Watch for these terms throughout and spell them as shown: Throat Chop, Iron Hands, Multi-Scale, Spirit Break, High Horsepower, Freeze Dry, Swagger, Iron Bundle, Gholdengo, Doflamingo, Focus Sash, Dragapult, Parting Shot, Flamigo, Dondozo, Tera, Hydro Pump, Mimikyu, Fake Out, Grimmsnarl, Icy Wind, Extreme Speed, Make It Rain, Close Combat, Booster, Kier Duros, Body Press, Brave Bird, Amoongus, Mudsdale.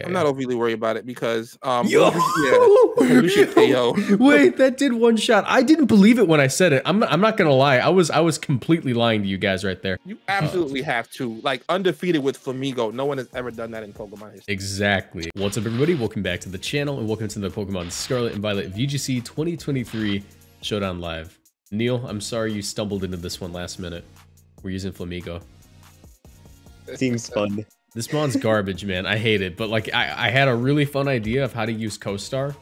Yeah, I'm not overly worried about it because KO. Wait, that did one shot. I didn't believe it when I said it. I'm not gonna lie. I was completely lying to you guys right there. You absolutely have to. Like, undefeated with Flamigo. No one has ever done that in Pokemon history. Exactly. What's up, everybody? Welcome back to the channel and welcome to the Pokemon Scarlet and Violet VGC 2023 Showdown Live. Neil, I'm sorry you stumbled into this one last minute. We're using Flamigo. Seems fun. This mon's garbage, man. I hate it. But like, I had a really fun idea of how to use Coastar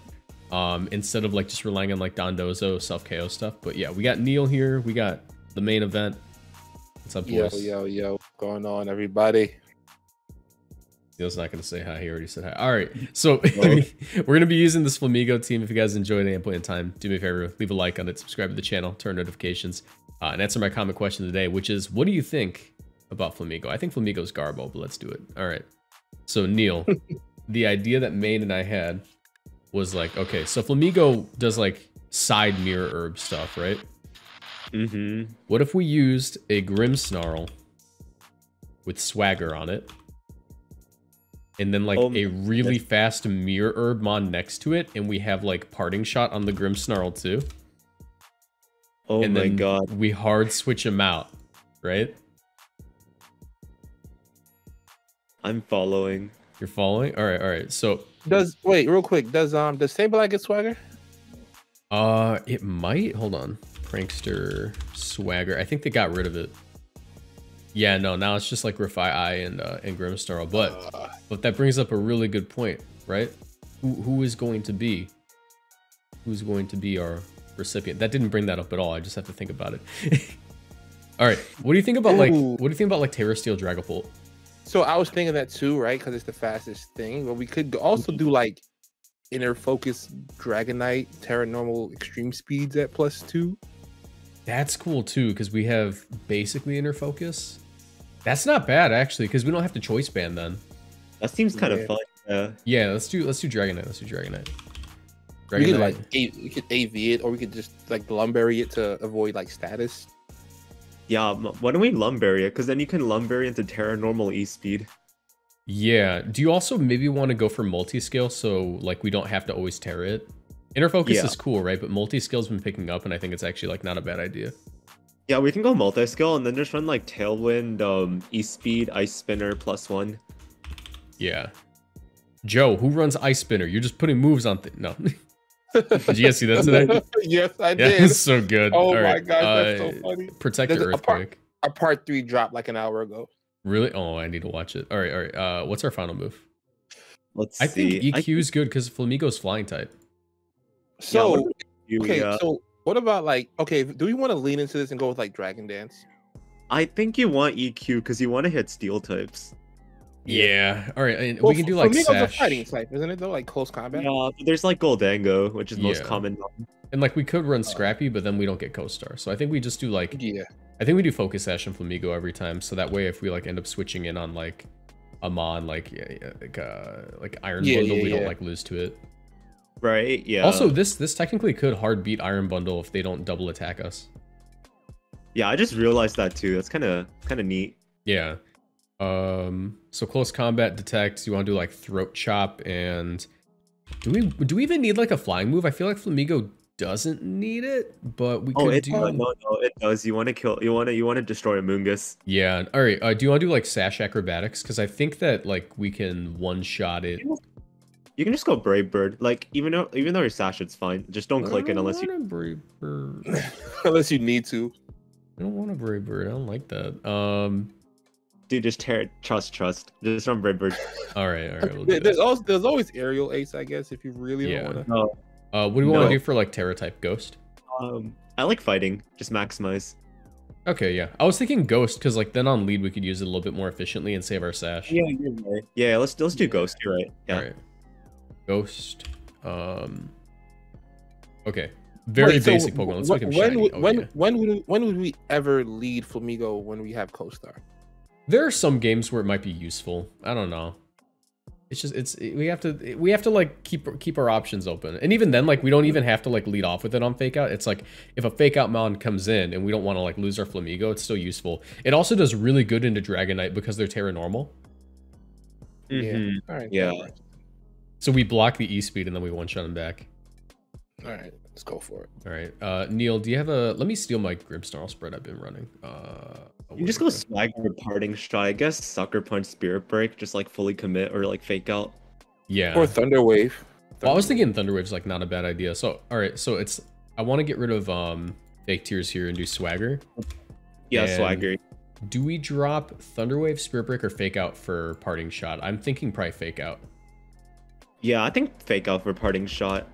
instead of like just relying on like Dondozo self-KO stuff. But yeah, we got Neil here. We got the main event. What's up, boys? Yo. What's going on, everybody? Neil's not going to say hi. He already said hi. All right. So we're going to be using this Flamigo team. If you guys enjoyed any point in time, do me a favor, leave a like on it, subscribe to the channel, turn notifications, and answer my comment question today, which is, what do you think about Flamigo? I think Flamigo's Garbo, but let's do it. All right. So Neil, the idea that Maine and I had was like, okay, so Flamigo does like side mirror herb stuff, right? Mm-hmm. What if we used a Grimmsnarl with Swagger on it, and then like a really fast mirror herb mon next to it, and we have like Parting Shot on the Grimmsnarl too? Oh and my god! We hard switch him out, right? I'm following. You're following? All right. So wait, real quick, does Sableye get Swagger? It might. Hold on. Prankster Swagger. I think they got rid of it. Yeah, no, now it's just like Refi-I and Grimmsnarl. But that brings up a really good point, right? Who's going to be our recipient? That didn't bring that up at all. I just have to think about it. All right. What do you think about like Tera Steel Dragapult? So I was thinking that too, right? Because it's the fastest thing. But we could also do like Inner Focus Dragonite, Tera Normal Extreme Speeds at +2. That's cool too, because we have basically Inner Focus. That's not bad actually, because we don't have to choice ban then. That seems kind of fun. Yeah, let's do Dragonite. Dragonite. We could like AV it, or we could just like Lumberry it to avoid like status. Yeah, why don't we Lumberry it? Because then you can Lumberry into Tera Normal E-Speed. Yeah. Do you also maybe want to go for Multi-Scale so like we don't have to always Tera it? Inner Focus is cool, right? But Multi-Scale's been picking up, and I think it's actually like not a bad idea. Yeah, we can go Multi-Scale and then just run like Tailwind, E-Speed, Ice Spinner, +1. Yeah. Joe, who runs Ice Spinner? You're just putting moves on things. No. Did you guys see that today? Yes, I did. It's so good. Oh my gosh, that's so funny. Protect the Earthquake. A part 3 dropped like an hour ago. Really? Oh, I need to watch it. All right. What's our final move? Let's see. I think EQ is good because Flamigo's flying type. So so what about like, okay, do we want to lean into this and go with like Dragon Dance? I think you want EQ because you want to hit Steel types. Yeah. All right. And well, we can do like Sash. A fighting type, isn't it though? Like Close Combat. Yeah. There's like Gholdengo, which is most common. And like we could run Scrappy, but then we don't get Coastar. So I think we just do like. Yeah. I think we do Focus Sash and Flamigo every time. So that way, if we like end up switching in on like Amon, like Iron Bundle, we don't like lose to it. Right. Yeah. Also, this technically could hard beat Iron Bundle if they don't double attack us. Yeah, I just realized that too. That's kind of neat. Yeah. So Close Combat, Detect. You want to do like Throat Chop, and do we even need like a flying move? I feel like Flamigo doesn't need it, but we could do. No, it does. You want to destroy Amoongus. Yeah. All right. Do you want to do like Sash Acrobatics? Because I think that like we can one shot it. You can just go Brave Bird. Like even though you're Sash, it's fine. Just don't click it unless you. Brave Bird. Unless you need to. I don't want a Brave Bird. I don't like that. Dude, just Tera trust. Just run Brave Bird. All right. We'll do there's always aerial ace, I guess, if you really don't want to. No. What do you want to do for like Tera type Ghost? I like fighting. Just maximize. Okay, yeah. I was thinking Ghost because like then on lead we could use it a little bit more efficiently and save our Sash. Yeah, you're right. Yeah, let's do Ghost. You're right. Yeah. All right. Ghost. Okay. Very basic Pokemon. Let's make him shiny. When would we ever lead Flamigo when we have Coastar? There are some games where it might be useful. I don't know. It's just we have to like keep our options open. And even then, like we don't even have to like lead off with it on Fake Out. It's like if a Fake Out mon comes in and we don't want to like lose our Flamigo, it's still useful. It also does really good into Dragonite because they're Tera Normal. Mm-hmm. Yeah. All right. Yeah. So we block the E-Speed and then we one-shot him back. All right, let's go for it. All right, Neil, do you have a... Let me steal my Grimmsnarl spread I've been running. You just go Swagger, Parting Shot, I guess Sucker Punch, Spirit Break, just like fully commit or like Fake Out. Yeah. Or Thunder Wave. Well, I was thinking Thunder Wave's like not a bad idea. So, all right, so it's... I want to get rid of Fake Tears here and do Swagger. Yeah, and Swagger. Do we drop Thunder Wave, Spirit Break, or Fake Out for Parting Shot? I'm thinking probably Fake Out. Yeah, I think Fake Out for Parting Shot.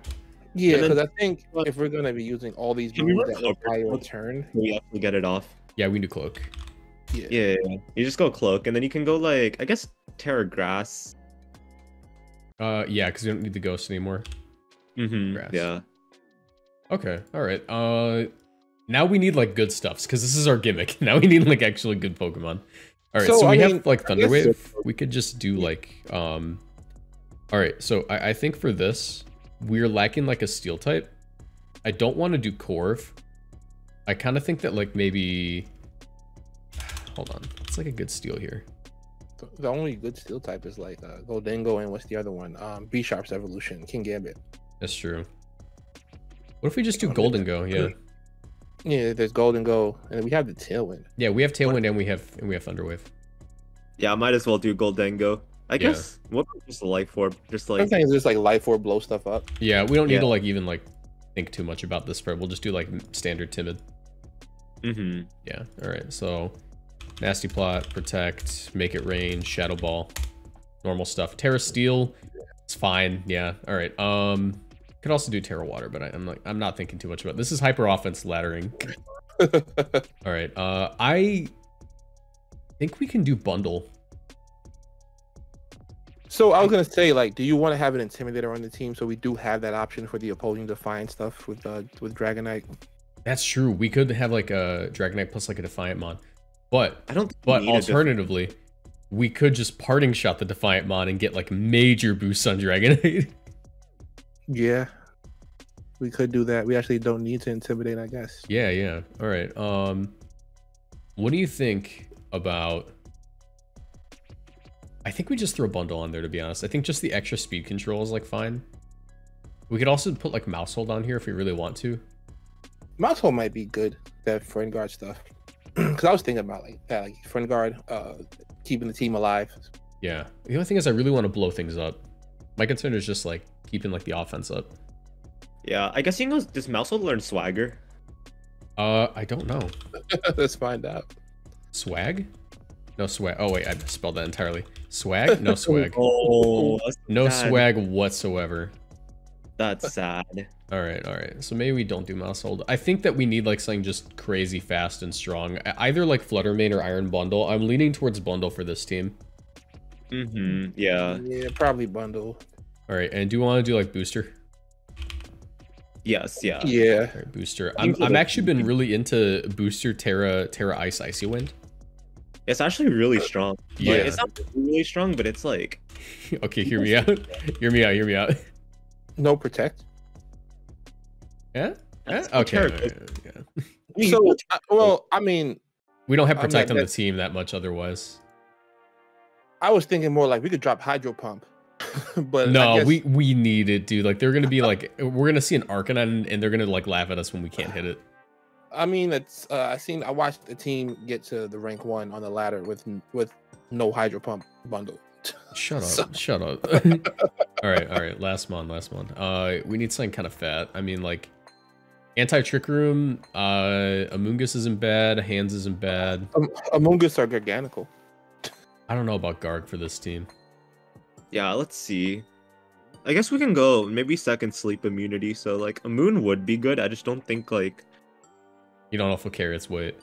Yeah, because I think if we're going to be using all these moves that will turn, we have to get it off. Yeah, we can do Cloak. Yeah. You just go Cloak, and then you can go, like, I guess, Tera Grass. Yeah, because you don't need the Ghost anymore. Mm-hmm, Grass. Yeah. Okay, all right. Now we need, like, good stuffs, because this is our gimmick. Now we need, like, actually good Pokemon. All right, so, we have, like, Thunder Wave. We could just do, like, All right, so I think for this... We're lacking like a steel type. I don't want to do Corv. I kind of think that like maybe, hold on, it's like a good steel here. The only good steel type is like Gholdengo and what's the other one? B-Sharp's evolution, King Gambit. That's true. What if we just do Gholdengo? Yeah. Yeah, there's Gholdengo, and we have the Tailwind. Yeah, we have Tailwind and we have Thunder Wave. Yeah, I might as well do Gholdengo. I guess what just life orb, just like sometimes just like life orb blow stuff up. Yeah, we don't need to like even like think too much about this spread. We'll just do like standard timid. Mm-hmm. Yeah. All right. So, nasty plot, protect, make it rain, shadow ball, normal stuff. Tera steel, it's fine. Yeah. All right. Could also do Tera water, but I'm not thinking too much about it. This is hyper offense laddering. All right. I think we can do bundle. So I was gonna say, like, do you want to have an intimidator on the team so we do have that option for the opposing defiant stuff with Dragonite? That's true. We could have like a Dragonite plus like a defiant mon, but I don't. But alternatively, we could just parting shot the defiant mon and get like major boosts on Dragonite. Yeah, we could do that. We actually don't need to intimidate, I guess. Yeah, yeah. All right. What do you think about? I think we just throw bundle on there, to be honest. I think just the extra speed control is like fine. We could also put like Mousehold on here if we really want to. Mousehold might be good, that friend guard stuff. Because I was thinking about like that, like friend guard, keeping the team alive. Yeah. The only thing is I really want to blow things up. My concern is just like keeping like the offense up. Yeah, I guess you know, does Mousehold learn swagger? I don't know. Let's find out. Swag? No swag. Oh wait, I spelled that entirely. Swag? No swag. Oh, no swag whatsoever. That's sad. All right, all right. So maybe we don't do Mousehold. I think that we need like something just crazy fast and strong. Either like Fluttermane or Iron Bundle. I'm leaning towards Bundle for this team. Mm-hmm. Yeah. Yeah, probably Bundle. All right, and do you want to do like Booster? Yes. Yeah. Yeah. Right, Booster. I'm actually been really into Booster, Tera Ice, Icy Wind. It's actually really strong. Yeah, like, it's not really strong, but it's like. Okay, hear me out. Hear me out. Hear me out. No protect. Yeah. Okay. Yeah. So, well, I mean, we don't have protect on the team that much otherwise. I was thinking more like we could drop Hydro Pump, but no, we need it, dude. Like they're gonna be like we're gonna see an Arcanine and they're gonna like laugh at us when we can't hit it. I mean, it's I watched the team get to the rank 1 on the ladder with no Hydro Pump bundle. Shut up! So. Shut up! All right, all right. Last one. We need something kind of fat. I mean, like anti-trick room. Amoongus isn't bad. Hands isn't bad. Amoongus are garganical. I don't know about Garg for this team. Yeah, let's see. I guess we can go maybe second sleep immunity. So like a moon would be good. I just don't think like. You don't know if it'll carry its weight.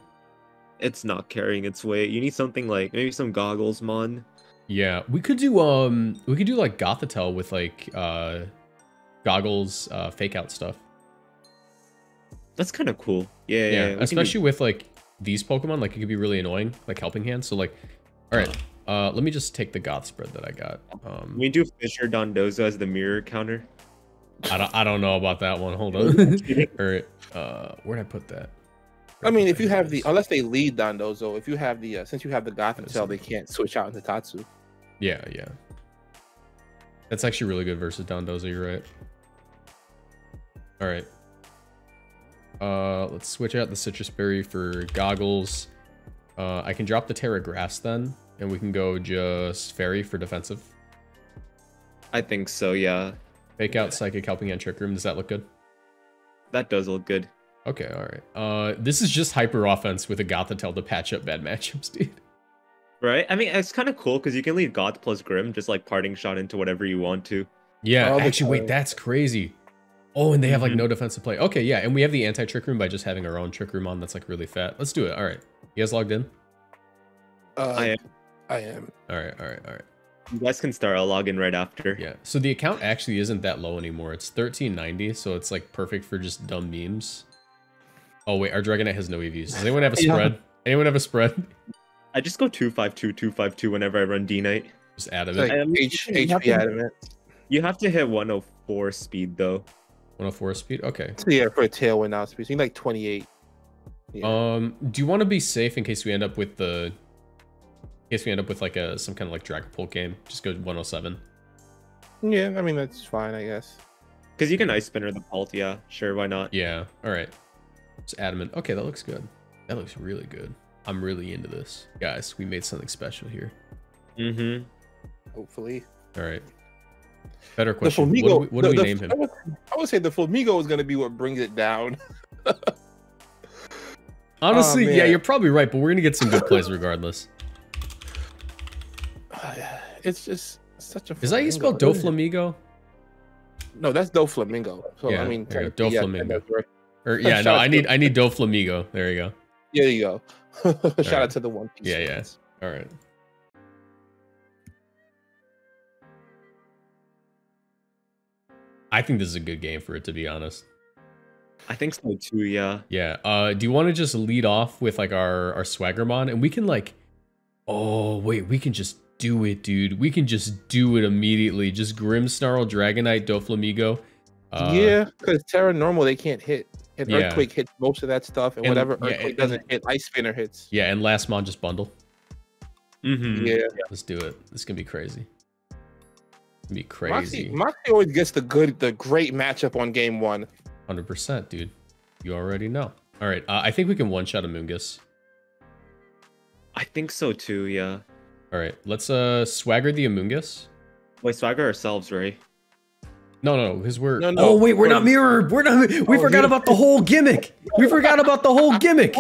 It's not carrying its weight. You need something like maybe some goggles, mon. Yeah, we could do like Gothitelle with like goggles, fake out stuff. That's kind of cool. Yeah, yeah. Especially with like these Pokemon, like it could be really annoying, like helping hand. So like, all right, let me just take the Goth spread that I got. We do Fisher Dondozo as the mirror counter. I don't know about that one. Hold on. All right, where'd I put that? I mean, if you have the, unless they lead Dondozo, if you have the, since you have the Gothitelle, they can't switch out into Tatsu. Yeah, yeah. That's actually really good versus Dondozo, you're right. All right. Let's switch out the Citrus Berry for Goggles. I can drop the Tera Grass then, and we can go just Fairy for defensive. I think so, yeah. Fake Out, Psychic, Helping Hand, Trick Room. Does that look good? That does look good. Okay, all right. This is just hyper offense with a Gothitelle to patch up bad matchups, dude. Right? I mean, it's kind of cool because you can leave Goth plus Grim, just like Parting Shot into whatever you want to. Yeah, actually, wait, that's crazy. Oh, and they have like no defensive play. Okay, yeah, and we have the anti-Trick Room by just having our own Trick Room on that's like really fat. Let's do it. All right. You guys logged in? I am. All right. You guys can start. I'll log in right after. Yeah. So the account actually isn't that low anymore. It's 1390, so it's like perfect for just dumb memes. Oh wait, our Dragonite has no EVs. Does anyone have a spread? Anyone have a spread? I just go 252 whenever I run D Knight. Just adamant. HP adamant. You have to hit 104 speed though. 104 speed. Okay. So yeah, for a Tailwind now speed, so like 28. Yeah. Do you want to be safe in case we end up with the? In case we end up with like some kind of like Dragapult game, just go 107. Yeah, I mean that's fine, I guess. Because you can Ice Spinner the Pult, yeah. Sure, why not? Yeah. All right. It's adamant. Okay, that looks good. That looks really good. I'm really into this, guys. We made something special here. Mm-hmm. Hopefully. All right. Better question. Flamigo, what do we name him? I would say the Flamigo is gonna be what brings it down. Honestly, yeah, you're probably right, but we're gonna get some good plays regardless. It's just such a. Is that you spell Doflamingo? No, that's Doflamingo. So yeah, I mean, Doflamingo. Or yeah, no, I need Doflamingo. There you go. Yeah, there you go. Shout out to the One Piece. Yeah, fans. Yeah. All right. I think this is a good game for it, to be honest. I think so too. Yeah. Yeah. Do you want to just lead off with like our Swaggermon, and we can like, oh wait, we can just. Do it, dude. We can just do it immediately. Just Grimmsnarl, Dragonite, Doflamingo. Yeah, because Tera normal they can't hit. And yeah. Earthquake hits most of that stuff, and whatever Earthquake doesn't hit, Ice Spinner hits. Yeah, and last Mon just bundle. Mm-hmm. Yeah. Let's do it. This is gonna be crazy. Gonna be crazy. Moxie always gets the great matchup on game one. 100%, dude. You already know. All right. I think we can one-shot Amoongus. I think so too, yeah. All right, let's Swagger the Amoongus. Wait, Swagger ourselves, right? No, because we're... No. Oh, wait, we're not mirrored. We're not... We forgot about the whole gimmick. We forgot about the whole gimmick.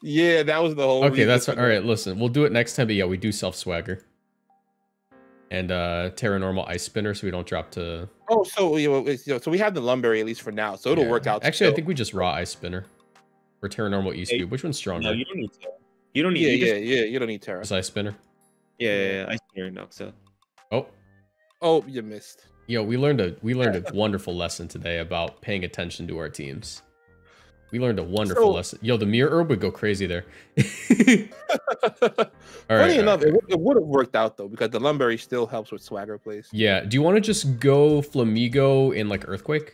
Yeah, that was the whole... Okay, that's... All right, listen, we'll do it next time, but yeah, we do self-Swagger. And Tera normal Ice Spinner, so we don't drop to... Oh, so so we have the Lumberry, at least for now, so it'll work out. Actually, still. I think we just raw Ice Spinner. Or Tera normal E Speed. Which one's stronger? No, you don't need Tera. You don't need. Yeah. You don't need Tera. It's Ice Spinner. Yeah. Ice Spinner and Noxa. Oh, you missed. Yo, we learned a wonderful lesson today about paying attention to our teams. We learned a wonderful lesson. Yo, the Mirror Herb would go crazy there. Funny enough, it would have worked out though because the Lumberry still helps with Swagger plays. Yeah. Do you want to just go Flamigo in like Earthquake?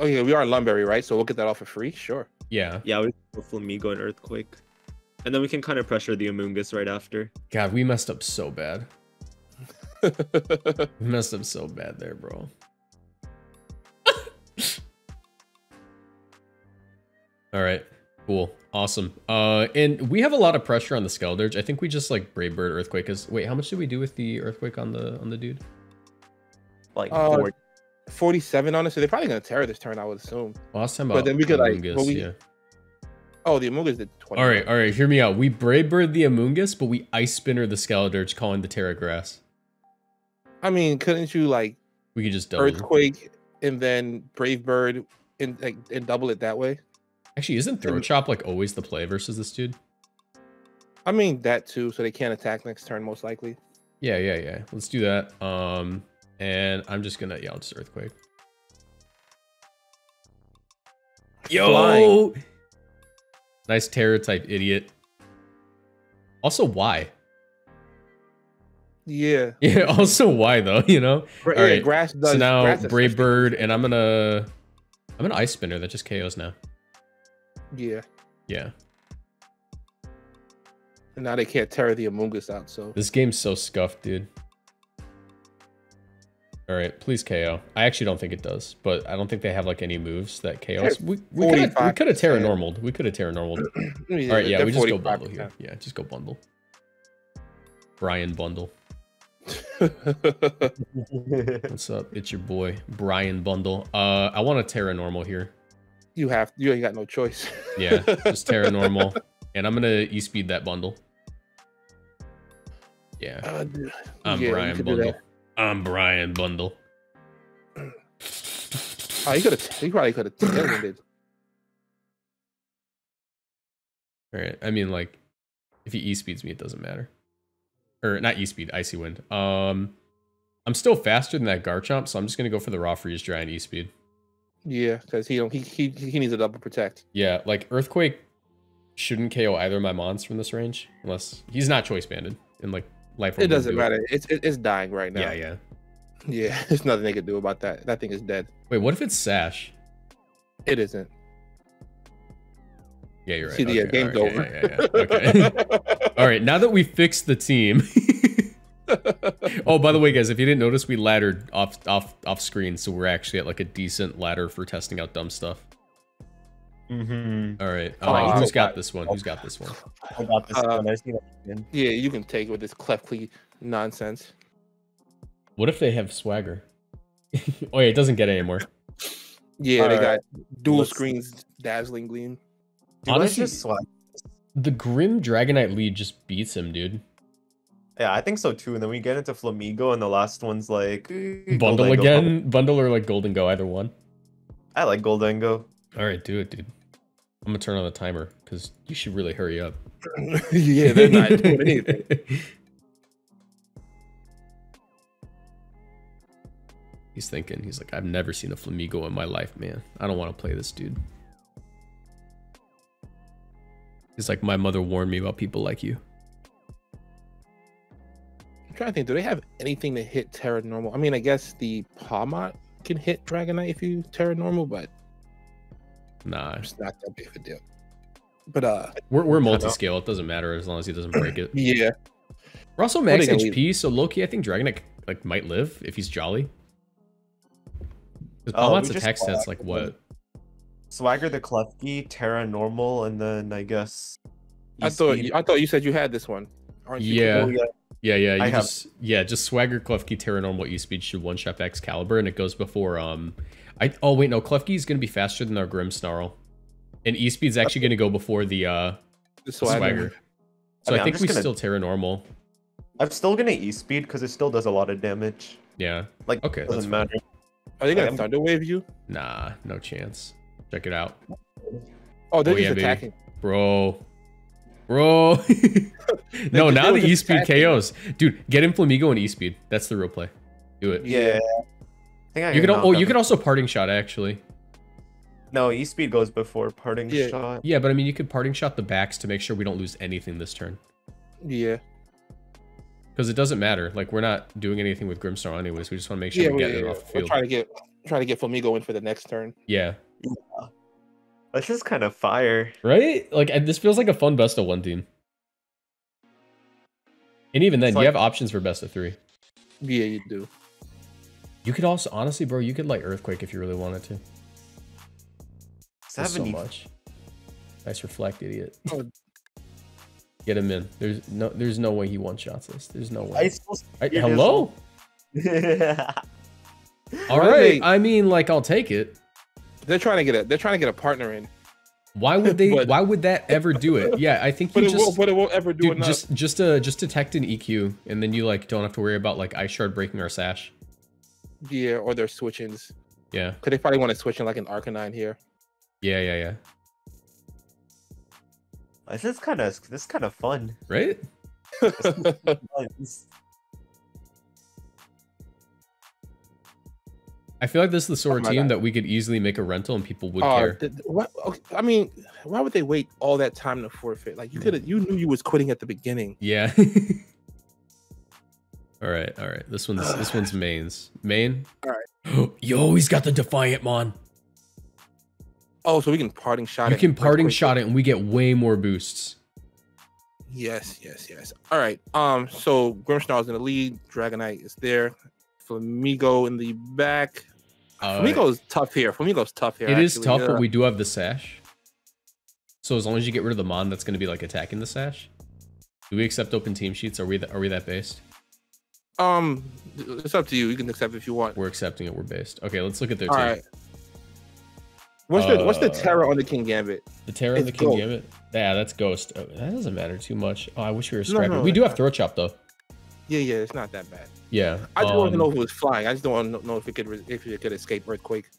We are Lumberry, right? So we'll get that off for free. Sure. Yeah. Yeah, we go Flamigo and Earthquake. And then we can kind of pressure the Amoongus right after. God, we messed up so bad. We messed up so bad there, bro. All right. Cool. Awesome. And we have a lot of pressure on the Skeldurge. I think we just like Brave Bird Earthquake is. Wait, how much did we do with the Earthquake on the dude? Like 40. 47 on it, so they're probably gonna Tera this turn, I would assume. Last time, but then we could Amoongus, like, yeah. Oh, the Amoongus did 20. All right. Hear me out. We Brave Bird the Amoongus, but we Ice Spinner the Skeldurge, calling the Tera Grass. I mean, couldn't you like? We could just double Earthquake and then Brave Bird and double it that way. Actually, isn't Throat Chop like always the play versus this dude? I mean that too, so they can't attack next turn most likely. Yeah. Let's do that. And I'm just gonna just Earthquake. Yo! Flying. Nice Tera type idiot. Also, why? Yeah. Yeah, also why though, you know? All right. Grass does, so now grass Brave Bird, and I'm gonna Ice Spinner that just KOs now. Yeah. And now they can't Tera the Amoongus out, so. This game's so scuffed, dude. All right, please KO. I actually don't think it does, but I don't think they have like any moves that KOs. We could have Tera normaled. We could have Tera normaled. Yeah, all right, yeah, we just go bundle here. Yeah, just go bundle. Brian Bundle. What's up? It's your boy, Brian Bundle. I want to Tera normal here. You have, you ain't got no choice. Yeah, just Tera normal. And I'm going to E-speed that bundle. Yeah. Brian Bundle. I'm Brian Bundle. Oh, he probably could have tailwinded. All right. I mean, like, if he E-speeds me, it doesn't matter. Or not E-speed, Icy Wind. I'm still faster than that Garchomp, so I'm just going to go for the Raw Freeze Dry and E-speed. Yeah, because he needs a double protect. Yeah, like, Earthquake shouldn't KO either of my mons from this range, unless he's not choice banded and like life. It doesn't matter. It's dying right now. Yeah. There's nothing they could do about that. That thing is dead. Wait, what if it's Sash? It isn't. Yeah, you're right. See, okay, game's over. Okay. All right, now that we fixed the team. Oh, by the way, guys, if you didn't notice, we laddered off screen, so we're actually at like a decent ladder for testing out dumb stuff. Mm-hmm. All right. Who's got this one? Who's got this one? I got this one. Yeah, you can take it with this Clefki nonsense. What if they have Swagger? Oh, yeah, it doesn't get anymore. Yeah, they got dual screens, Dazzling Gleam. Dude, honestly, just the Grim Dragonite lead just beats him, dude. Yeah, I think so too. And then we get into Flamigo, and the last one's like Bundle Gholdengo. Again. Bundle or like Gholdengo, either one. I like Gholdengo. All right, do it, dude. I'm going to turn on the timer because you should really hurry up. Yeah, they're not doing anything. He's thinking. He's like, I've never seen a Flamigo in my life, man. I don't want to play this, dude. He's like, my mother warned me about people like you. I'm trying to think. Do they have anything to hit Tera normal? I mean, I guess the Pawmot can hit Dragonite if you Tera normal, but... Nah, it's not that big of a deal. But we're multi-scale. It doesn't matter as long as he doesn't break it. Yeah. We're also max HP, so low-key, I think Dragonite like might live if he's jolly. Because Palmot's attack stats like what? Swagger the Clefki, Tera normal, and then I guess. I thought you said you had this one. Aren't you? Yeah. Yeah. Just Swagger Clefki, Tera normal, E-speed should one-shot Excalibur, and it goes before oh wait, no, Clefki is going to be faster than our Grimmsnarl, and E-speed's actually going to go before the Swagger. So I think we still Tera normal. I'm still going to E-speed because it still does a lot of damage. Yeah. Like okay, doesn't matter. Are they going to Thunder Wave you? Nah, no chance. Check it out. Oh, they're just attacking, baby. Bro. No, now the E-speed KOs, dude. Get in Flamigo and E-speed. That's the real play. Do it. Yeah. You can also Parting Shot, actually. No, E-speed goes before Parting Shot. Yeah, but I mean, you could Parting Shot the backs to make sure we don't lose anything this turn. Yeah. Because it doesn't matter. Like, we're not doing anything with Grimmsnarl anyways. We just want to make sure we get it off the field. We're trying to get Flamigo in for the next turn. Yeah. This is kind of fire. Right? Like, this feels like a fun best of one team. And even then, you have options for best of three. Yeah, you do. You could also, honestly, bro, you could like Earthquake if you really wanted to. 70. So much. Nice reflect, idiot. Get him in. There's no way he one shots us. There's no way. Hello? Yeah. All right. I mean, like, I'll take it. They're trying to get a partner in. Why would they? Why would that ever do it? Yeah, I think it won't ever do enough. Just detect an EQ, and then you like don't have to worry about like Ice Shard breaking our Sash. Yeah, or their switch-ins. Yeah. Because they probably want to switch in like an Arcanine here. Yeah. This is kind of fun. Right? I feel like this is the sort of team that we could easily make a rental and people would care. I mean, why would they wait all that time to forfeit? Like, you knew you was quitting at the beginning. Yeah. All right. This one's mains. Main. All right. Yo, he's got the Defiant Mon. Oh, so we can Parting Shot it. You can Parting Shot it, and we get way more boosts. Yes. All right. So Grimmsnarl's in the lead. Dragonite is there. Flamigo in the back. Flamigo's tough here. It is tough, but we do have the sash. So as long as you get rid of the mon that's going to be like attacking the sash. Do we accept open team sheets? Are we that based? It's up to you. You can accept if you want. We're accepting it. We're based. Okay, let's look at their team. All right. What's the Tera on the King Gambit? The Tera on the King Gambit? Yeah, that's Ghost. Oh, that doesn't matter too much. Oh, I wish we were scrapping. We do have Throat Chop though. Yeah, it's not that bad. Yeah. I just want to know who was flying. I just don't want to know if it could escape Earthquake.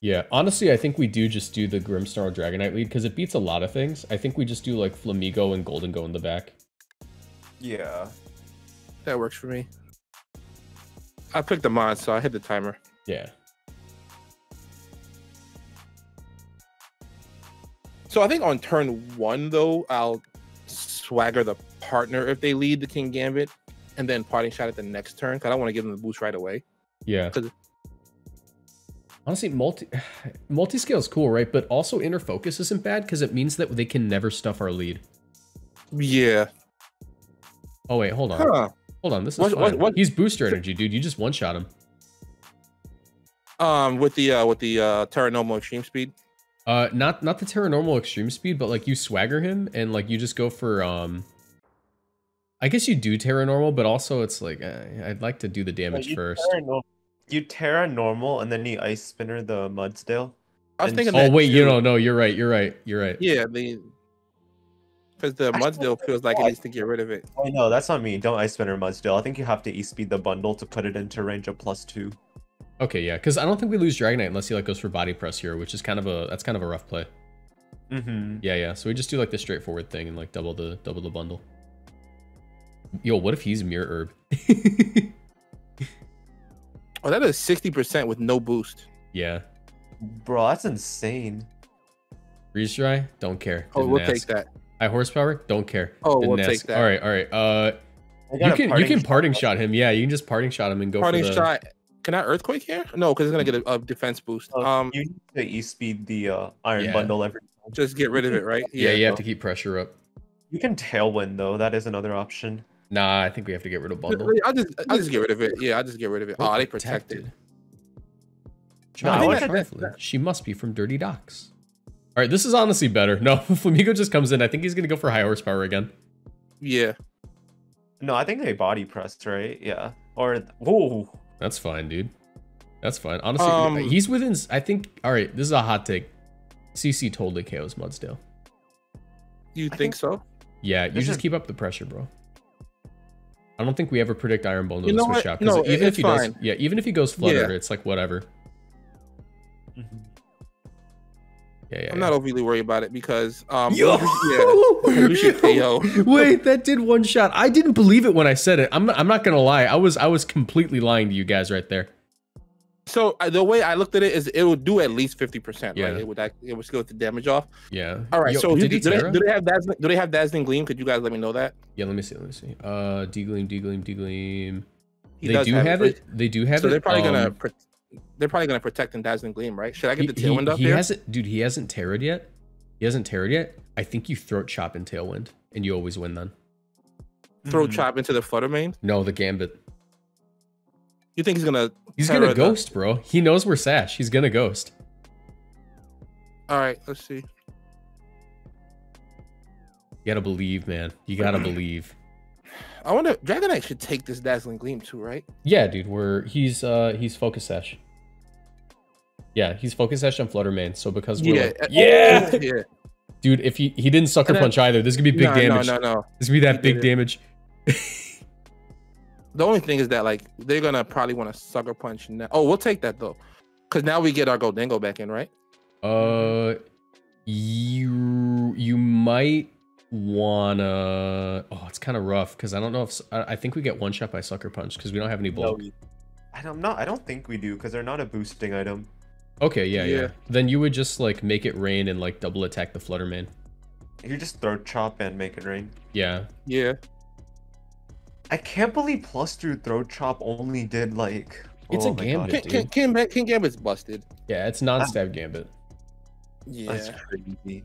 Yeah, honestly, I think we do just do the Grimmsnarl Dragonite lead because it beats a lot of things. I think we just do like Flamigo and Gholdengo in the back. Yeah, that works for me. I picked the mod, so I hit the timer. Yeah. So I think on turn one, though, I'll swagger the partner if they lead the King Gambit, and then parting shot at the next turn because I don't want to give them the boost right away. Yeah. Honestly, multi-scale is cool, right? But also inner focus isn't bad because it means that they can never stuff our lead. Yeah. Oh wait, hold on. Hold on. This is what? He's booster energy, dude. You just one shot him. With the Terra Normal Extreme Speed. Not the Terra Normal Extreme Speed, but like you swagger him and like you just go for I guess you do Terra Normal, but also it's like I'd like to do the damage first. You Terra Normal and then you Ice Spinner the Mudsdale. I was thinking. Oh wait, too. You don't know. You're right. Yeah, because the Mudsdale feels like it needs to get rid of it. Oh no, that's not me. Don't Ice Spinner Mudsdale. I think you have to E-speed the bundle to put it into range of +2. Okay, yeah, because I don't think we lose Dragonite unless he like goes for body press here, which is kind of a rough play. Mm-hmm. Yeah. So we just do like the straightforward thing and like double the bundle. Yo, what if he's Mirror Herb? Oh, that is 60% with no boost. Yeah. Bro, that's insane. Freeze dry? Don't care. Didn't take that. High horsepower? Don't care. Oh, take that. All right. You can parting shot him. Yeah, you can just parting shot him and go parting for the... shot. Can I earthquake here? No, because it's going to get a defense boost. You need to e-speed the iron bundle every time. Just get rid of it, right? Yeah, you have to keep pressure up. You can tailwind, though. That is another option. Nah, I think we have to get rid of bundle. I'll just get rid of it. Yeah, I'll just get rid of it. Oh, they protected. She must be from Dirty Docks. All right, this is honestly better. No, Flamigo just comes in. I think he's going to go for high horsepower again. Yeah. No, I think they body pressed, right? Yeah. Or, whoa. That's fine, dude. That's fine. Honestly, he's within, I think, all right, this is a hot take. CC totally KOs Mudsdale. You think so? Yeah, you just keep up the pressure, bro. I don't think we ever predict Iron Bundle to switch out. No, even if he does, yeah, even if he goes Flutter, it's like whatever. Mm-hmm. Yeah. I'm not overly worried about it because we should KO. Wait, that did one shot. I didn't believe it when I said it. I'm not gonna lie. I was completely lying to you guys right there. So the way I looked at it is it would do at least 50%. Yeah. Right? It would still get the damage off. Yeah. All right. So do they have Dazzling Gleam? Could you guys let me know that? Yeah. Let me see. D Gleam. They do have it. They do have it. So they're probably gonna protect and Dazzling Gleam, right? Should I get the Tailwind up here? He hasn't Terra'd yet. I think you Throat Chop and Tailwind, and you always win then. Throat Chop into the Fluttermane? No, the Gambit. You think he's gonna? He's gonna ghost, bro. He knows we're sash. He's gonna ghost. All right, let's see. You gotta believe, man. You gotta believe. I wonder. Dragonite should take this Dazzling Gleam too, right? Yeah, dude. He's Focus Sash. Yeah, he's Focus Sash on Fluttermane. So because we're dude, if he didn't Sucker Punch either, there's gonna be big damage. No. There's gonna be that big damage. The only thing is that like they're gonna probably want to Sucker Punch now. Oh, we'll take that though, because now we get our Gholdengo back in, right? You might wanna. Oh, it's kind of rough because I don't know if I think we get one shot by Sucker Punch because we don't have any block. No, I don't think we do because they're not a boosting item. Okay, yeah. Then you would just like Make It Rain and like double attack the Fluttermane. You just Throat Chop and Make It Rain. Yeah. I can't believe +2 Throat Chop only did like. It's a Gambit, dude. King Gambit's busted. Yeah, it's non-stab Gambit. Yeah. That's crazy.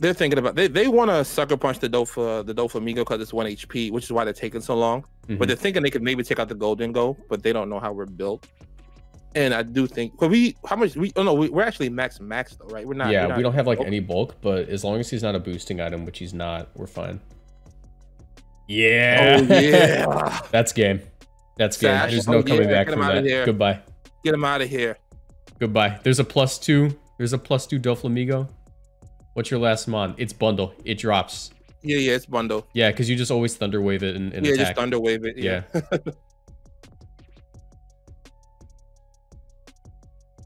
They're thinking about they want to sucker punch the Doflamingo because it's 1 HP, which is why they're taking so long. Mm-hmm. But they're thinking they could maybe take out the Gholdengo, but they don't know how we're built. And I do think, but we're actually max though, right? We're not. Yeah, we don't have like any bulk, but as long as he's not a boosting item, which he's not, we're fine. Yeah. Oh, yeah. That's game. That's game. Sash. There's no coming back from that. Goodbye. Get him out of here. Goodbye. There's a +2. There's a +2 Doflamingo. What's your last mon? It's bundle. It drops. Yeah, it's bundle. Yeah, because you just always thunder wave it and attack. Just thunder wave it. Yeah.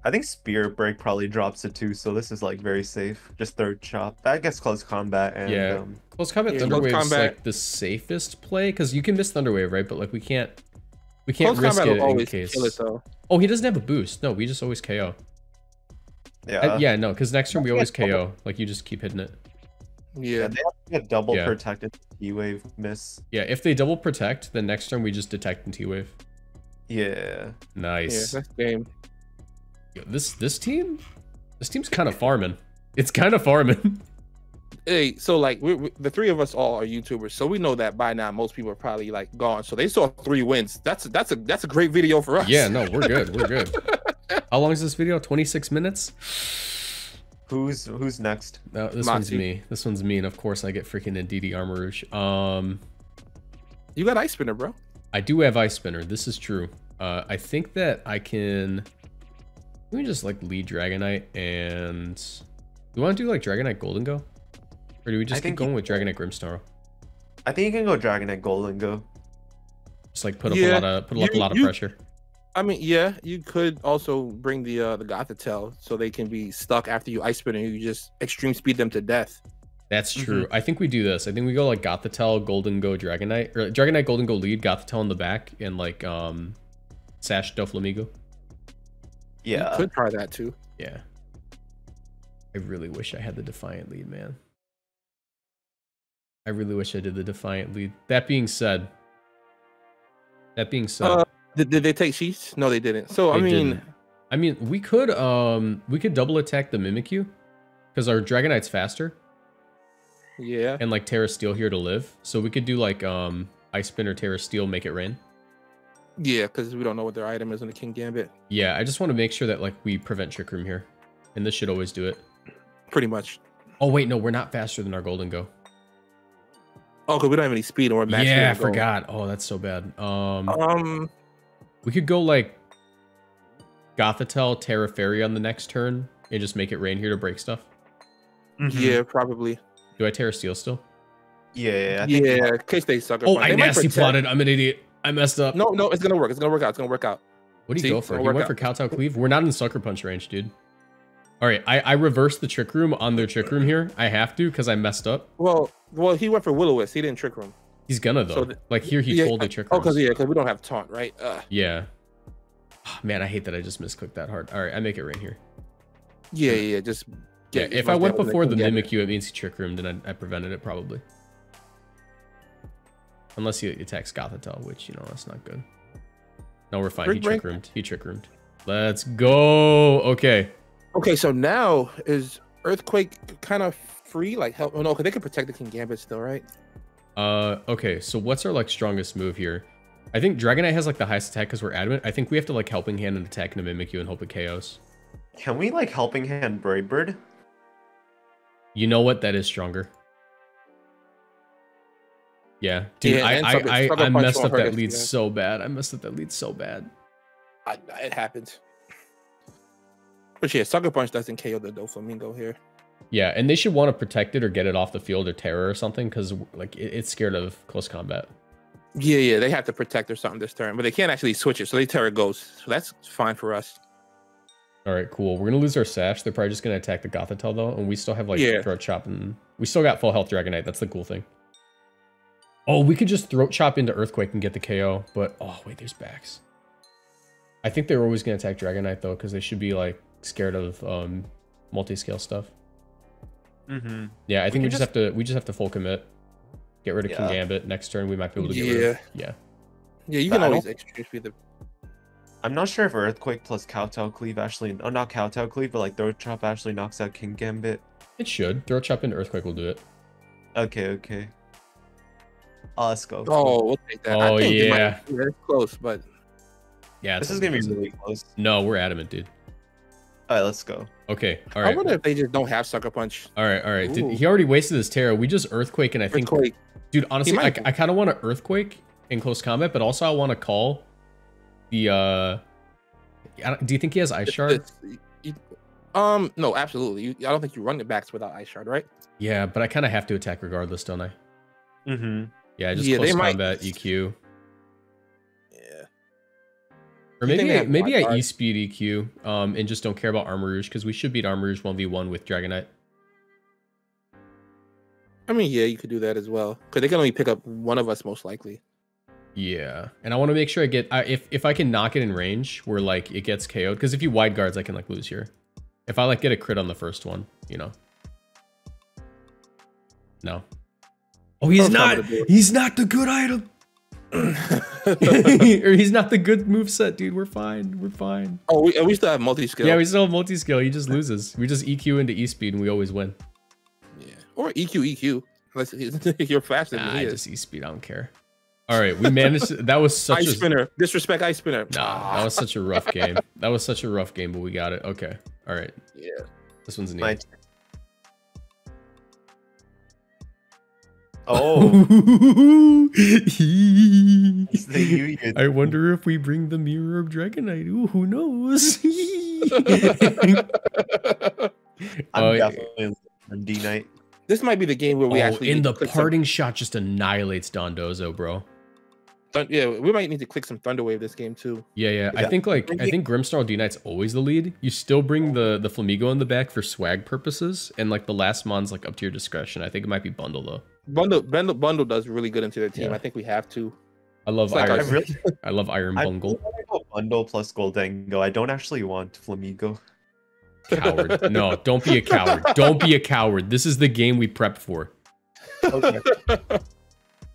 I think Spirit Break probably drops it too, so this is like very safe. Just Throat Chop. I guess Close Combat and Close Combat, Thunder Wave is like the safest play because you can miss Thunder Wave, right? But like we can't risk it in case. It, oh, he doesn't have a boost. No, we just always KO. Yeah. No, because next turn we always KO. Like you just keep hitting it. Yeah, they have to get double protected T-Wave miss. Yeah, if they double protect, then next turn we just detect and T-Wave. Yeah. Nice. Yeah, that's game. Yo, this team's kind of farming. It's kind of farming. Hey, so like we the three of us all are YouTubers, so we know that by now most people are probably like gone. So they saw 3 wins. That's a great video for us. Yeah, no, we're good. We're good. How long is this video? 26 minutes. Who's next? No, this one's me. This one's me, and of course I get freaking Ndidi Armarouche. You got Ice Spinner, bro. I do have Ice Spinner. This is true. I think that I can. Let me just like lead Dragonite and we want to do like Dragonite Gholdengo, or do we just keep going with Dragonite Grimmsnarl? I think you can go Dragonite Gholdengo. Just like put up a lot of pressure. I mean, yeah, you could also bring the Gothitelle so they can be stuck after you Ice Spin and you just extreme speed them to death. That's true. Mm-hmm. I think we do this. I think we go like Gothitelle, Gholdengo, Dragonite, or Dragonite Gholdengo lead, Gothitelle in the back, and like Sash Doflamingo. Yeah, you could try that too. Yeah, I really wish I had the Defiant lead, man. I really wish I did the Defiant lead. That being said, did they take sheets? No, they didn't. So I mean, we could double attack the Mimikyu because our Dragonite's faster. Yeah, and like Tera Steel here to live, so we could do like Ice Spinner, Tera Steel, Make It Rain. Yeah, because we don't know what their item is on the King Gambit. Yeah, I just want to make sure that like we prevent Trick Room here, and this should always do it. Pretty much. Oh wait, no, we're not faster than our Gholdengo. Oh, because we don't have any speed or max. Yeah, I forgot. Oh, that's so bad. We could go like Gothitelle, Tera Fairy on the next turn, and just Make It Rain here to break stuff. Mm-hmm. Yeah, probably. Do I Tera Steel still? Yeah. Yeah, in case they suck. Oh, I nasty plotted. I'm an idiot. I messed up. No, it's gonna work. It's gonna work out. It's gonna work out. What do you go for? You went for Kowtow Cleave. We're not in Sucker Punch range, dude. All right, I reversed the Trick Room on their Trick Room here. I have to because I messed up. Well, he went for Will-O-Wisp. He didn't Trick Room. He's gonna though. So like here, he told the Trick Room. Oh, because we don't have taunt, right? Yeah. Oh, man, I hate that I just misclicked that hard. All right, I Make It Rain here. Yeah. Just get If I went before the Mimikyu, it means he Trick Roomed, and I prevented it probably. Unless he attacks Gothitelle, which, you know, that's not good. No, we're fine. He trick roomed. Let's go. Okay. Okay, so now is Earthquake kind of free? Like, help? Oh, no, because they can protect the King Gambit still, right? Okay, so what's our, like, strongest move here? I think Dragonite has, like, the highest attack because we're adamant. I think we have to, like, Helping Hand and attack and Mimikyu and hope it KOs. Can we, like, Helping Hand Brave Bird? You know what? That is stronger. Yeah, dude, yeah, I messed up that lead so bad. I messed up that lead so bad. It happens. But yeah, Sucker Punch doesn't KO the Doflamingo here. Yeah, and they should want to protect it or get it off the field or Tera or something because like it's scared of Close Combat. Yeah, they have to protect or something this turn, but they can't actually switch it, so they Tera goes. So that's fine for us. All right, cool. We're gonna lose our Sash. They're probably just gonna attack the Gothitelle though, and we still have like Throat Chop and we still got full health Dragonite. That's the cool thing. Oh, we could just Throat Chop into Earthquake and get the KO, but oh wait, there's backs. I think they're always gonna attack Dragonite though, because they should be like scared of multi-scale stuff. Mm-hmm. Yeah, I think we just have to full commit. Get rid of King Gambit. Next turn we might be able to get rid of. Yeah, you can always extra speed them. I'm not sure if Earthquake plus Kowtow Cleave actually not Kowtow Cleave, but like Throat Chop actually knocks out King Gambit. It should. Throat Chop and Earthquake will do it. Okay, okay. Oh, let's go. Oh, we'll take that. Oh, yeah. We're close, but... Yeah, this is going to be really close. No, we're adamant, dude. All right, let's go. Okay, all right. I wonder if they just don't have Sucker Punch. All right, all right. Dude, he already wasted his Tera. We just Earthquake, and I think... Earthquake. Dude, honestly, I kind of want to Earthquake in Close Combat, but also I want to call the... Do you think he has Ice Shard? No, absolutely. I don't think you run the backs without Ice Shard, right? Yeah, but I kind of have to attack regardless, don't I? Mm-hmm. Yeah, just Close Combat EQ. Yeah. Or maybe I E-Speed EQ and just don't care about Armor Rouge, because we should beat Armor Rouge 1v1 with Dragonite. I mean, yeah, you could do that as well, because they can only pick up one of us most likely. Yeah, and I want to make sure I get... if I can knock it in range where, like, it gets KO'd, because if you wide guards, I can, like, lose here. If I, like, get a crit on the first one, you know. No. Oh, he's not the good item. Or he's not the good moveset, dude. We're fine. We're fine. Oh, we still have multi-skill. Yeah, we still have multi-skill. He just loses. We just EQ into E-Speed, and we always win. Yeah, or EQ. Unless you're faster than he is. Just E-Speed. I don't care. All right, we managed to, that was such Ice Spinner. Disrespect Ice Spinner. Nah, that was such a rough game. That was such a rough game, but we got it. Okay. All right. Yeah. This one's neat. Oh. I wonder if we bring the Mirror of Dragonite. Ooh, who knows? I'm definitely on D-Night. This might be the game where we actually in the parting shot just annihilates Dondozo, bro. Yeah, we might need to click some Thunder Wave this game too. Yeah, yeah. I think Grimmsnarl D-Knight's always the lead. You still bring the Flamigo in the back for swag purposes, and like the last mon's like up to your discretion. I think it might be Bundle though. Bundle does really good into their team. Yeah. I think we have to. I love Iron Bungle. Bundle plus Gholdengo. I don't actually want Flamigo. Coward. No, don't be a coward. Don't be a coward. This is the game we prep for. Okay.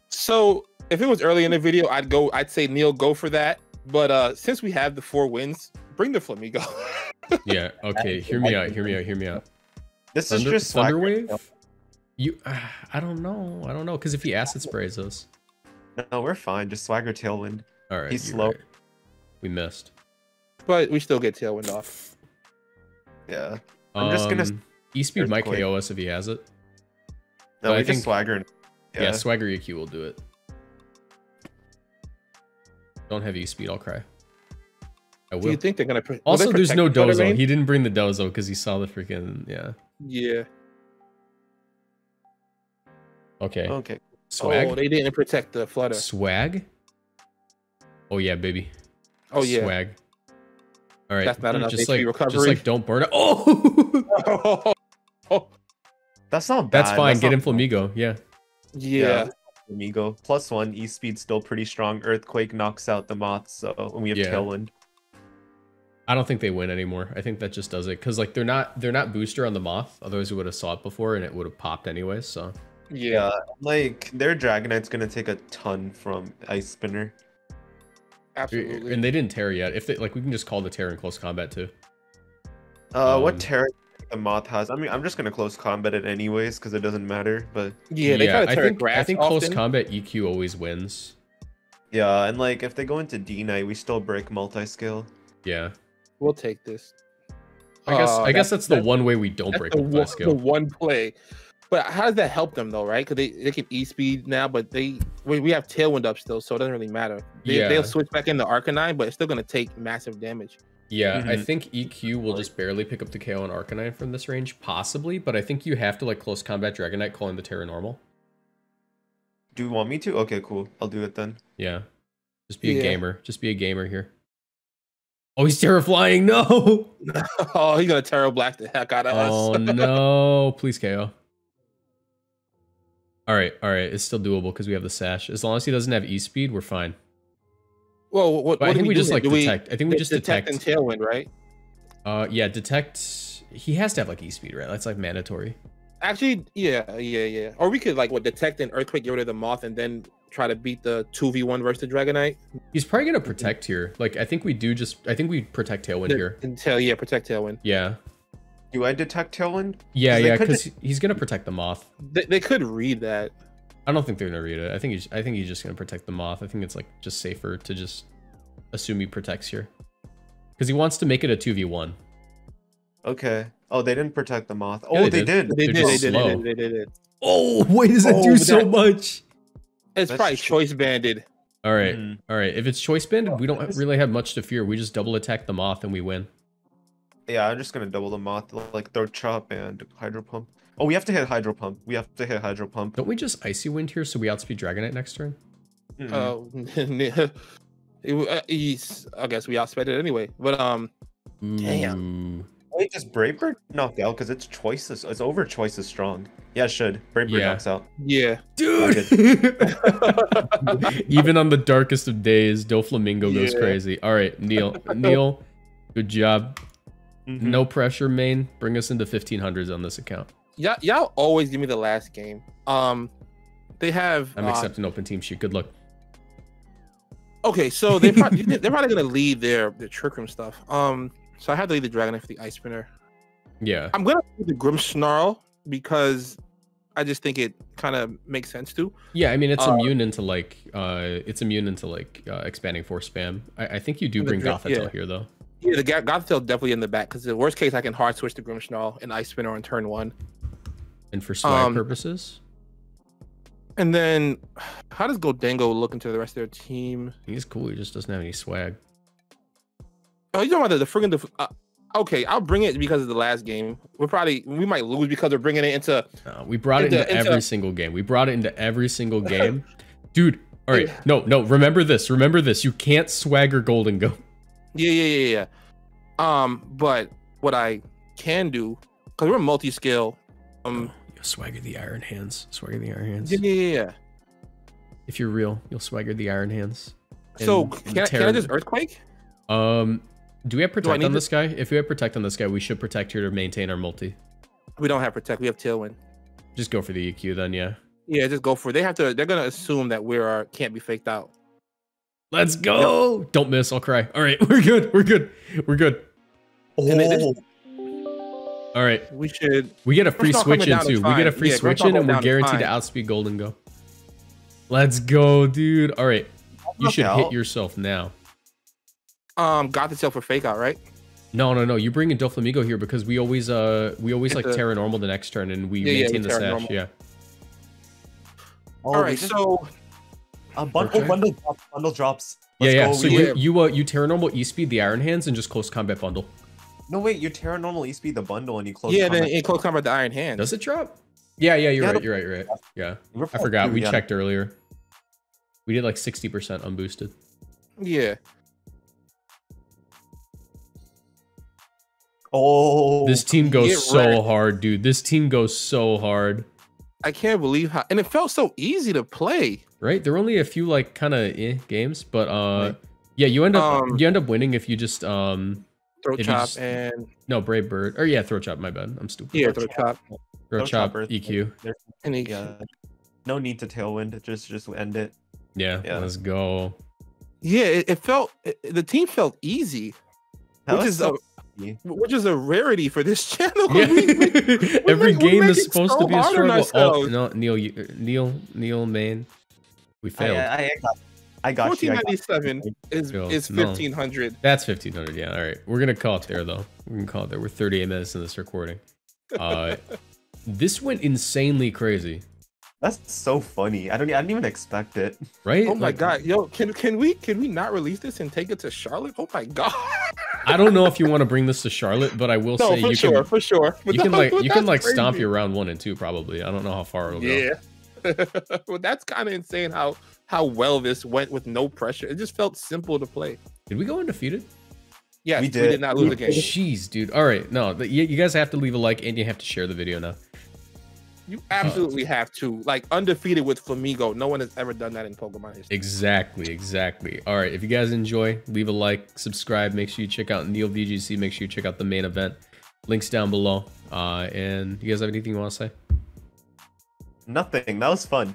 So if it was early in the video, I'd say Neil, go for that. But since we have the 4 wins, bring the Flamigo. Yeah, okay. Hear me out. This is just Thunder Wave? I don't know. Because if he acid sprays us. No, we're fine. Just Swagger Tailwind. All right. He's slow. Right. We missed. But we still get Tailwind off. Yeah, I'm just gonna E-Speed might KO us if he has it. No, I think Swagger. Yeah. Yeah, Swagger EQ will do it. Don't have E-Speed, I'll cry. I will. Do you think they're gonna? Also, there's no Dozo. He didn't bring the Dozo because he saw the freaking yeah. Okay. Okay. Swag. Oh, they didn't protect the Flutter. Swag. Oh yeah, baby. Oh yeah. Swag. All right, that's not enough HP recovery. Just like don't burn it. Oh, that's not bad. That's fine. Get in Flamigo. Yeah. Yeah. Flamigo +1. E-Speed's still pretty strong. Earthquake knocks out the moths. So and we have Tailwind. I don't think they win anymore. I think that just does it because like they're not booster on the moth. Otherwise we would have saw it before and it would have popped anyway. So yeah, like their Dragonite's gonna take a ton from Ice Spinner. Absolutely. And they didn't Tera yet. If they like, we can just call the Tera in Close Combat too. What Tera the moth has? I mean, I'm just gonna Close Combat it anyways because it doesn't matter. But yeah, they kind of Tera grass. I think Close Combat EQ always wins. Yeah, and like if they go into D-Night, we still break multi-scale. Yeah, we'll take this. I guess that's the one way we don't break multi-scale. The one play. But how does that help them though, right? Because they can E-Speed now, but we have Tailwind up still, so it doesn't really matter. They'll switch back into Arcanine, but it's still gonna take massive damage. Yeah, I think EQ will just barely pick up the KO on Arcanine from this range, possibly. But I think you have to like Close Combat Dragonite, calling the Tera normal. Do you want me to? Okay, cool. I'll do it then. Yeah, just be a gamer. Just be a gamer here. Oh, he's Tera flying! No. Oh, he's gonna Tera Black the heck out of us. Oh no! Please KO. All right, it's still doable because we have the sash. As long as he doesn't have E-Speed, we're fine. Well, what I think we just like detect. I think we just detect and Tailwind, right? Yeah, detect. He has to have like E-Speed, right? That's like mandatory. Actually, yeah. Or we could like detect and Earthquake, get rid of the moth, and then try to beat the 2v1 versus the Dragonite. He's probably gonna protect here. Like I think we protect Tailwind here. Protect Tailwind. Yeah. Do I detect Tailwind? Yeah, because he's gonna protect the moth. They could read that. I don't think they're gonna read it. I think he's just gonna protect the moth. I think it's like just safer to just assume he protects here, because he wants to make it a 2v1. Okay. Oh, they didn't protect the moth. Yeah, oh, they did. Oh, wait, does that do so much? It's probably choice banded. All right, all right. If it's choice banded, we don't really have much to fear. We just double attack the moth and we win. Yeah, I'm just gonna double the moth, like Throat Chop and Hydro Pump. Oh, we have to hit Hydro Pump. We have to hit Hydro Pump. Don't we just Icy Wind here so we outspeed Dragonite next turn? Oh, I guess we outspeed it anyway. But damn. Wait, does Brave Bird knock out? Because it's choices. It's over choices strong. Yeah, it should. Brave Bird knocks out. Yeah, dude. Even on the darkest of days, Doflamingo goes crazy. All right, Neil, good job. No pressure, main. Bring us into 1500s on this account. Yeah, y'all always give me the last game. They have. I'm accepting open team sheet. Good luck. Okay, so they they're probably gonna lead their Trick Room stuff. So I had to lead the Dragonite for the Ice Spinner. Yeah, I'm gonna lead the Grimmsnarl because I just think it kind of makes sense to. Yeah, I mean it's immune into like expanding force spam. I think you do bring Gothitelle here though. Yeah, the Gothitelle definitely in the back because the worst case I can hard switch to Grimmsnarl and Ice Spinner on turn one. And for swag purposes. And then, how does Gholdengo look into the rest of their team? He's cool. He just doesn't have any swag. Oh, you know what? The friggin' okay, I'll bring it because of the last game. We might lose because we're bringing it into. We brought it into every single game. We brought it into every single game, dude. All right, no. Remember this. Remember this. You can't swagger Gholdengo. Yeah. But what I can do, because we're multi-scale. You'll swagger the Iron Hands. Swagger the Iron Hands. Yeah. If you're real, you'll swagger the Iron Hands. And so can I just Earthquake? Do we have Protect on this guy? If we have Protect on this guy, we should Protect here to maintain our multi. We don't have Protect. We have Tailwind. Just go for the EQ then, yeah. Yeah, just go for it. They have to. They're gonna assume that we can't be faked out. Let's go! Nope. Don't miss. I'll cry. All right, we're good. We're good. We're good. Oh. All right. We should. We get a free switch in too. We get a free switch in, and we're guaranteed to outspeed Gholdengo. Let's go, dude. All right. You should hit yourself now. Gothitelle for fake out, right? No. You bring in Doflamingo here because we always like Tera normal the next turn, and we maintain the sash. Yeah. All right, so. Bundle drops. Let's go. So you Tera normal E-speed the Iron Hands and just Close Combat Bundle. No wait, you Tera normal E-speed the bundle and you close. Yeah, then in Close Combat the Iron Hands. Does it drop? Yeah. You're right. Yeah, I forgot. We checked earlier. We did like 60% unboosted. Yeah. Oh. This team goes so hard, dude. This team goes so hard. I can't believe how, and it felt so easy to play. Right, there were only a few like kind of games, but yeah, you end up winning if you just Throat Chop and Brave Bird or Throat Chop. My bad, I'm stupid. Yeah, Throat Chop EQ. And EQ. No need to Tailwind. Just end it. Yeah, let's go. Yeah, the team felt easy, which is a rarity for this channel. Yeah. Every game is supposed to be a struggle. Oh, no, Neil, main. We failed. I got 1497 is 1500. That's 1500. Yeah. All right. We're gonna call it there though. We're gonna call it there. We're 38 minutes in this recording. This went insanely crazy. That's so funny. I didn't even expect it. Right? Oh my god. Yo, can we not release this and take it to Charlotte? Oh my god. I don't know if you want to bring this to Charlotte, but I will say for sure. You can crazy. Stomp your round 1 and 2 probably. I don't know how far it'll go. Yeah. Well, that's kind of insane how well this went with no pressure. It just felt simple to play. Did we go undefeated? Yes, we did not lose a game. Jeez, dude. All right, you guys have to leave a like and you have to share the video now. You absolutely have to. Like undefeated with Flamigo. No one has ever done that in Pokemon history. Exactly. All right, if you guys enjoy, leave a like, subscribe. Make sure you check out Neil VGC. Make sure you check out the main event. Links down below. And you guys have anything you want to say? Nothing. That was fun,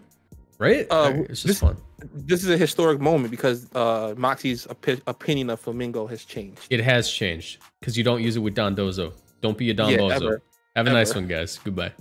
right? It's just fun. This is a historic moment because Moxie's opinion of Flamigo has changed. It has changed because you don't use it with Dondozo. Don't be a Dondozo. Have a nice one, guys. Goodbye.